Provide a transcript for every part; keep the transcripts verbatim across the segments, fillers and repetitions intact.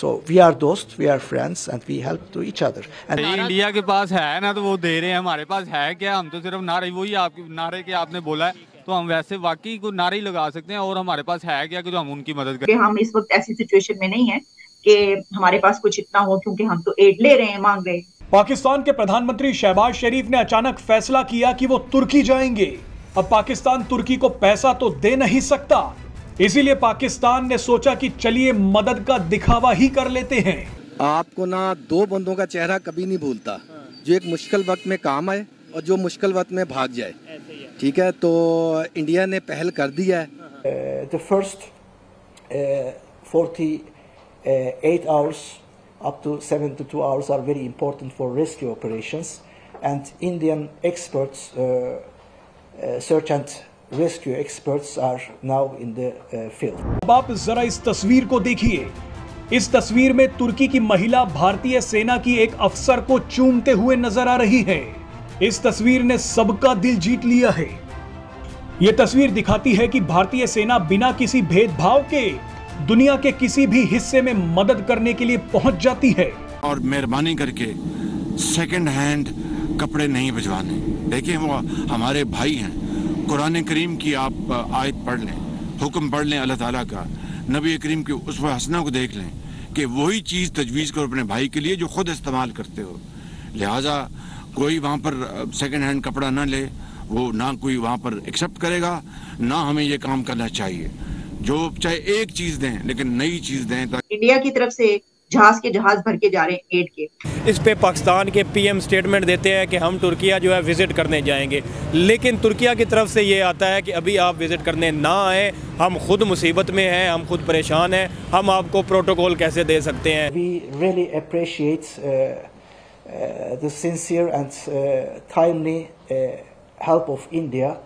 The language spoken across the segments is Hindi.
सो वी आर दोस्त, we are friends and we help to each other. India के पास है ना तो वो दे रहे हैं, हमारे पास है क्या, हम तो सिर्फ नारे वही आप नारे के आपने बोला है तो हम वैसे वाकई को नारे ही लगा सकते हैं और हमारे पास है क्या कि जो हम उनकी मदद करें। हम इस वक्त ऐसी सिचुएशन में नहीं है कि हमारे पास कुछ इतना हो क्योंकि हम तो एड ले रहे हैं, मांग रहे हैं। पाकिस्तान के प्रधानमंत्री शहबाज शरीफ ने अचानक फैसला किया कि वो तुर्की जाएंगे। अब पाकिस्तान तुर्की को पैसा तो दे नहीं सकता, इसीलिए पाकिस्तान ने सोचा कि चलिए मदद का दिखावा ही कर लेते हैं। आपको ना दो बंदों का चेहरा कभी नहीं भूलता, जो एक मुश्किल वक्त में काम आए और जो मुश्किल वक्त में भाग जाए। ठीक है, तो इंडिया ने पहल कर दी है। The first forty eight hours up to seventy-two hours are very important for rescue operations, and Indian experts, uh, uh, search and rescue experts are now in the uh, field. अब आप जरा इस तस्वीर को देखिए। इस तस्वीर में तुर्की की महिला भारतीय सेना की एक अफसर को चूमते हुए नजर आ रही है। इस तस्वीर ने सबका दिल जीत लिया है। ये तस्वीर दिखाती है कि भारतीय सेना बिना किसी भेदभाव के दुनिया के किसी भी हिस्से में मदद करने के लिए पहुंच जाती है। और मेहरबानी करके सेकंड हैंड कपड़े नहीं भिजवाने, देखिए वो हमारे भाई हैं। कुरान करीम की आप आयत पढ़ लें, हुक्म पढ़ लें अल्लाह ताला का, नबी करीम की उसवा हसना को देख लें कि वही चीज़ तजवीज़ करो अपने भाई के लिए जो खुद इस्तेमाल करते हो। लिहाजा कोई वहाँ पर सेकेंड हैंड कपड़ा ना ले, वो ना कोई वहाँ पर एक्सेप्ट करेगा, ना हमें ये काम करना चाहिए। जो चाहे एक चीज दें लेकिन नई चीज दें। इंडिया की तरफ से जहाज के जहाज भर के जा रहे हैं एड के। इस पे पाकिस्तान के पीएम स्टेटमेंट देते हैं कि हम तुर्किया जो है विजिट करने जाएंगे, लेकिन तुर्किया की तरफ से ये आता है कि अभी आप विजिट करने ना आए, हम खुद मुसीबत में हैं, हम खुद परेशान हैं, हम आपको प्रोटोकॉल कैसे दे सकते हैं। We really appreciate the sincere and timely help of India.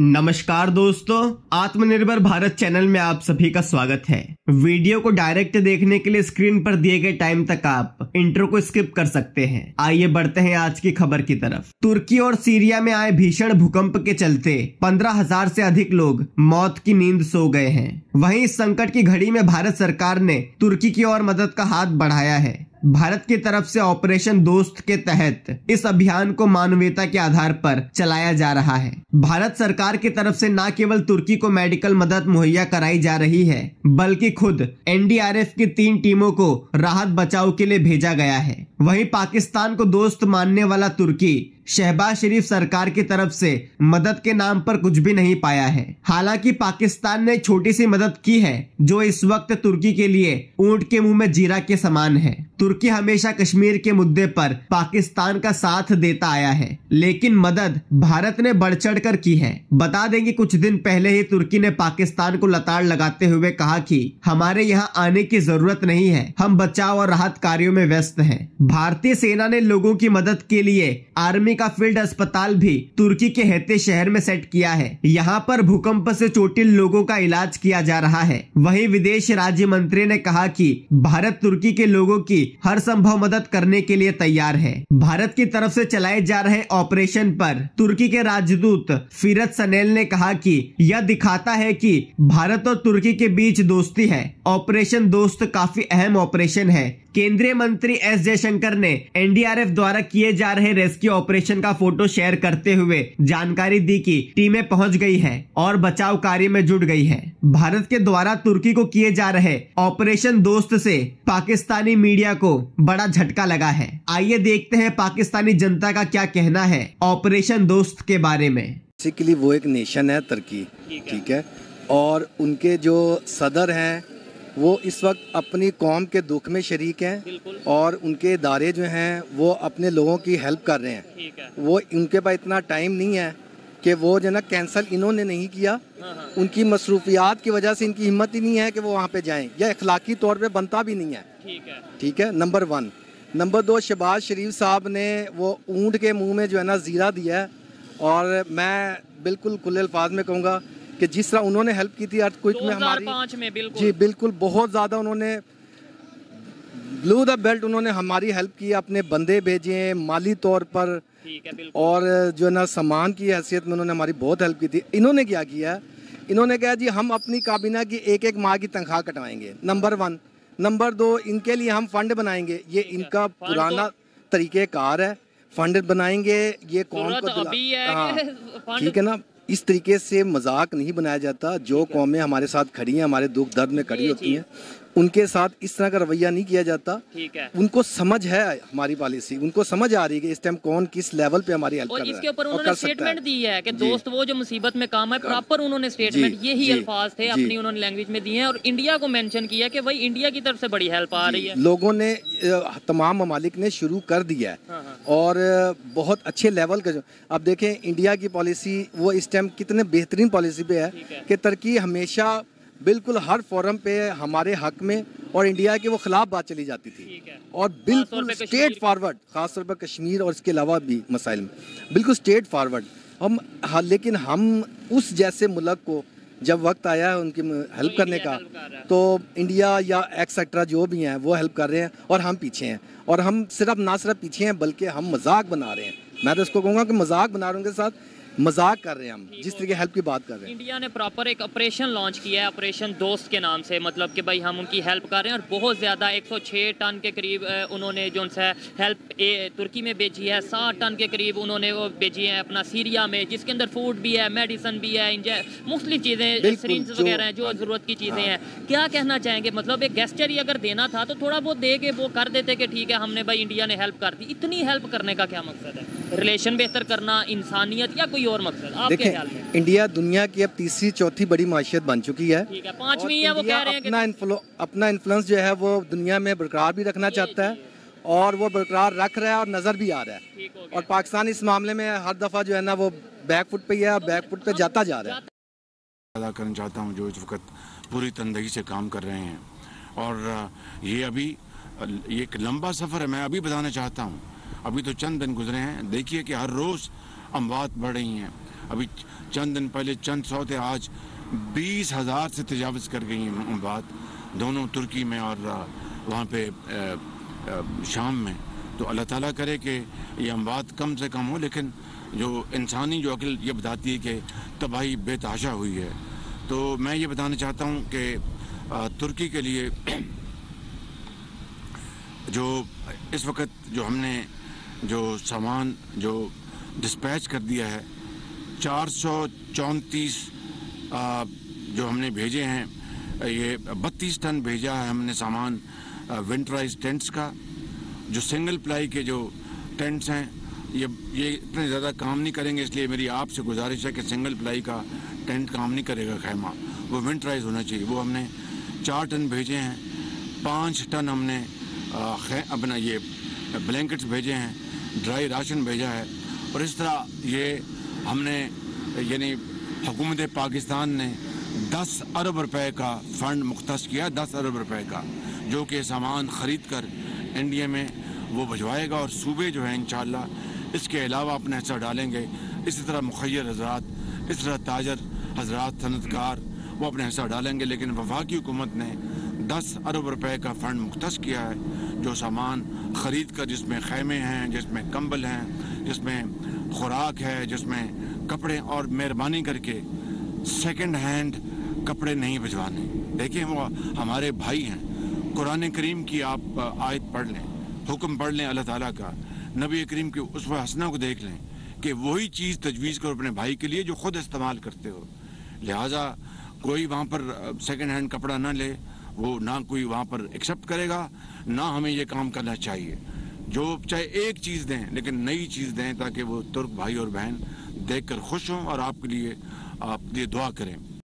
नमस्कार दोस्तों, आत्मनिर्भर भारत चैनल में आप सभी का स्वागत है। वीडियो को डायरेक्ट देखने के लिए स्क्रीन पर दिए गए टाइम तक आप इंट्रो को स्किप कर सकते हैं। आइए बढ़ते हैं आज की खबर की तरफ। तुर्की और सीरिया में आए भीषण भूकंप के चलते पंद्रह हजार से अधिक लोग मौत की नींद सो गए हैं। वहीं इस संकट की घड़ी में भारत सरकार ने तुर्की की ओर मदद का हाथ बढ़ाया है। भारत की तरफ से ऑपरेशन दोस्त के तहत इस अभियान को मानवीयता के आधार पर चलाया जा रहा है। भारत सरकार की तरफ से न केवल तुर्की को मेडिकल मदद मुहैया कराई जा रही है, बल्कि खुद एनडीआरएफ की तीन टीमों को राहत बचाव के लिए भेजा गया है। वहीं पाकिस्तान को दोस्त मानने वाला तुर्की शहबाज शरीफ सरकार की तरफ से मदद के नाम पर कुछ भी नहीं पाया है। हालांकि पाकिस्तान ने छोटी सी मदद की है जो इस वक्त तुर्की के लिए ऊंट के मुंह में जीरा के समान है। तुर्की हमेशा कश्मीर के मुद्दे पर पाकिस्तान का साथ देता आया है, लेकिन मदद भारत ने बढ़ चढ़ कर की है। बता दें कि कुछ दिन पहले ही तुर्की ने पाकिस्तान को लताड़ लगाते हुए कहा कि हमारे यहाँ आने की जरूरत नहीं है, हम बचाव और राहत कार्यों में व्यस्त है। भारतीय सेना ने लोगों की मदद के लिए आर्मी का फील्ड अस्पताल भी तुर्की के हेते शहर में सेट किया है। यहाँ पर भूकंप से चोटिल लोगों का इलाज किया जा रहा है। वहीं विदेश राज्य मंत्री ने कहा कि भारत तुर्की के लोगों की हर संभव मदद करने के लिए तैयार है। भारत की तरफ से चलाए जा रहे ऑपरेशन पर तुर्की के राजदूत फिरत सनेल ने कहा कि यह दिखाता है कि भारत और तुर्की के बीच दोस्ती है। ऑपरेशन दोस्त काफी अहम ऑपरेशन है। केंद्रीय मंत्री एस जयशंकर ने एनडीआरएफ द्वारा किए जा रहे रेस्क्यू ऑपरेशन का फोटो शेयर करते हुए जानकारी दी कि टीमें पहुंच गई हैं और बचाव कार्य में जुट गई हैं। भारत के द्वारा तुर्की को किए जा रहे ऑपरेशन दोस्त से पाकिस्तानी मीडिया को बड़ा झटका लगा है। आइए देखते हैं पाकिस्तानी जनता का क्या कहना है ऑपरेशन दोस्त के बारे में। बेसिकली वो एक नेशन है तुर्की, ठीक है, और उनके जो सदर हैं वो इस वक्त अपनी कौम के दुख में शरीक हैं और उनके इदारे जो हैं वो अपने लोगों की हेल्प कर रहे हैं। वो उनके पास इतना टाइम नहीं है कि वो जो ना कैंसिल इन्होंने नहीं किया, उनकी मसरूफियात की वजह से इनकी हिम्मत ही नहीं है कि वो वहाँ पे जाएं। यह अखलाकी तौर पे बनता भी नहीं है, ठीक है, नंबर वन। नंबर दो, शहबाज शरीफ साहब ने वो ऊँट के मुँह में जो है ना जीरा दिया है, और मैं बिल्कुल खुले अल्फाज में कहूँगा कि जिस तरह उन्होंने हेल्प की थी अर्थक्वेक में हमारी में बिल्कुल। जी बिल्कुल, बहुत ज़्यादा उन्होंने ब्लू द बेल्ट, उन्होंने हमारी हेल्प की, अपने बंदे भेजे माली तौर पर, और जो है ना सामान की हैसियत में उन्होंने हमारी बहुत हेल्प की थी। इन्होंने क्या किया, इन्होंने कहा जी हम अपनी काबीना की एक एक माह की तनख्वाह कटवाएंगे, नंबर वन। नंबर दो, इनके लिए हम फंड बनाएंगे, ये इनका पुराना तरीक़ेकार है, फंड बनाएंगे, ये कौम को दिला, ठीक है ना। इस तरीके से मजाक नहीं बनाया जाता। जो कौमें हमारे साथ खड़ी हैं, हमारे दुख दर्द में खड़ी होती हैं, उनके साथ इस तरह का रवैया नहीं किया जाता। ठीक है, उनको समझ है हमारी पॉलिसी, उनको समझ आ रही है इस टाइम कौन किस लेवल पे हमारी हेल्प कर रहा है। और इसके ऊपर उन्होंने स्टेटमेंट दी है कि दोस्त वो जो मुसीबत में काम है, प्रॉपर उन्होंने स्टेटमेंट यही अल्फाज थे अपनी उन्होंने लैंग्वेज में दिए हैं और इंडिया को मेंशन किया कि भाई इंडिया की तरफ से बड़ी हेल्प आ रही है। लोगों ने, तमाम ममालिक ने शुरू कर दिया है और बहुत अच्छे लेवल का। अब देखें इंडिया की पॉलिसी, वो इस टाइम कितने बेहतरीन पॉलिसी पे है कि तुर्की हमेशा बिल्कुल हर फोरम पे हमारे हक में और इंडिया के वो खिलाफ बात चली जाती थी और बिल्कुल स्ट्रेट फॉरवर्ड, खासतौर पर कश्मीर और इसके अलावा भी मसाइल में बिल्कुल स्ट्रेट फॉरवर्ड हम। लेकिन हम उस जैसे मुल्क को जब वक्त आया है उनकी हेल्प करने का, तो इंडिया या एक्सेट्रा जो भी हैं वो हेल्प कर रहे हैं और हम पीछे हैं। और हम सिर्फ ना सिर्फ पीछे हैं बल्कि हम मजाक बना रहे हैं। मैं तो इसको कहूँगा कि मजाक बना रहे हैं, उनके साथ मजाक कर रहे हैं हम, जिस तरीके हेल्प की बात कर रहे हैं। इंडिया ने प्रॉपर एक ऑपरेशन लॉन्च किया है, ऑपरेशन दोस्त के नाम से, मतलब कि भाई हम उनकी हेल्प कर रहे हैं और बहुत ज़्यादा एक सौ छह टन के करीब उन्होंने जो है हेल्प तुर्की में बेची है, साठ टन के करीब उन्होंने वो बेची है अपना सीरिया में, जिसके अंदर फूड भी है, मेडिसन भी है, इंजय मुख्तलिफ चीज़ें, सिरिंज वगैरह हैं जो ज़रूरत की चीज़ें हैं। क्या कहना चाहेंगे, मतलब एक गेस्चर ही अगर देना था तो थोड़ा बहुत दे के वो कर देते कि ठीक है हमने भाई इंडिया ने हेल्प कर दी। इतनी हेल्प करने का क्या मकसद है, रिलेशन बेहतर करना, इंसानियत या कोई और मकसद? आपके ख्याल में इंडिया दुनिया की अब तीसरी चौथी बड़ी माशियत बन चुकी है, ठीक है, पांचवी है। वो कह रहे हैं कि अपना अपना इन्फ्लुएंस जो है वो दुनिया में बरकरार भी रखना चाहता है और वो बरकरार रख रहा है और नजर भी आ रहा है। और पाकिस्तान इस मामले में हर दफा जो है ना वो बैक फुट पे या बैक फुट पे जाता जा रहा है। अदा करना चाहता हूँ जो इस वक्त पूरी तंदगी से काम कर रहे हैं और ये अभी एक लंबा सफर है। मैं अभी बताना चाहता हूँ, अभी तो चंद दिन गुजरे हैं, देखिए कि हर रोज अमवात बढ़ रही हैं। अभी चंद दिन पहले चंद सौ थे, आज बीस हज़ार से तजावज़ कर गई हैं अमवात, दोनों तुर्की में और वहाँ पे शाम में। तो अल्लाह ताला करे कि ये अमवात कम से कम हो, लेकिन जो इंसानी जो अकल ये बताती है कि तबाही बेतहाशा हुई है। तो मैं ये बताना चाहता हूँ कि तुर्की के लिए जो इस वक्त जो हमने जो सामान जो डिस्पैच कर दिया है, चार सौ चौंतीस जो हमने भेजे हैं, ये बत्तीस टन भेजा है हमने सामान विंटराइज टेंट्स का। जो सिंगल प्लाई के जो टेंट्स हैं ये ये इतने ज़्यादा काम नहीं करेंगे, इसलिए मेरी आपसे गुजारिश है कि सिंगल प्लाई का टेंट काम नहीं करेगा, खैमा वो विंटराइज होना चाहिए। वो हमने चार टन भेजे हैं, पाँच टन हमने अपना ये ब्लैंकेट्स भेजे हैं, ड्राई राशन भेजा है। और इस तरह ये हमने यानी हुकूमत पाकिस्तान ने दस अरब रुपए का फ़ंड मुख्तस किया, दस अरब रुपए का, जो कि सामान ख़रीद कर इंडिया में वो भिजवाएगा और सूबे जो हैं इंशाअल्लाह इसके अलावा अपना हिस्सा डालेंगे। इसी तरह मुखिर हजरात, इस तरह ताजर हजरात, सनतकार, वो अपना हिस्सा डालेंगे। लेकिन वफाकी हुकूमत ने दस अरब रुपए का फ़ंड मुख्तस किया है, जो सामान ख़रीद कर, जिसमें खैमे हैं, जिसमें कंबल हैं, जिसमें खुराक है, जिसमें कपड़े, और मेहरबानी करके सेकंड हैंड कपड़े नहीं भिजवाने। देखिए वो हमारे भाई हैं, कुरान करीम की आप आयत पढ़ लें, हुक्म पढ़ लें अल्लाह ताला का, नबी करीम के उस वह हसना को देख लें कि वही चीज़ तजवीज़ करो अपने भाई के लिए जो खुद इस्तेमाल करते हो। लिहाजा कोई वहाँ पर सेकंड हैंड कपड़ा ना ले, वो ना कोई वहाँ पर एक्सेप्ट करेगा, ना हमें ये काम करना चाहिए। जो चाहे एक चीज़ दें लेकिन नई चीज़ दें, ताकि वो तुर्क भाई और बहन देखकर खुश हों और आपके लिए आप ये दुआ करें।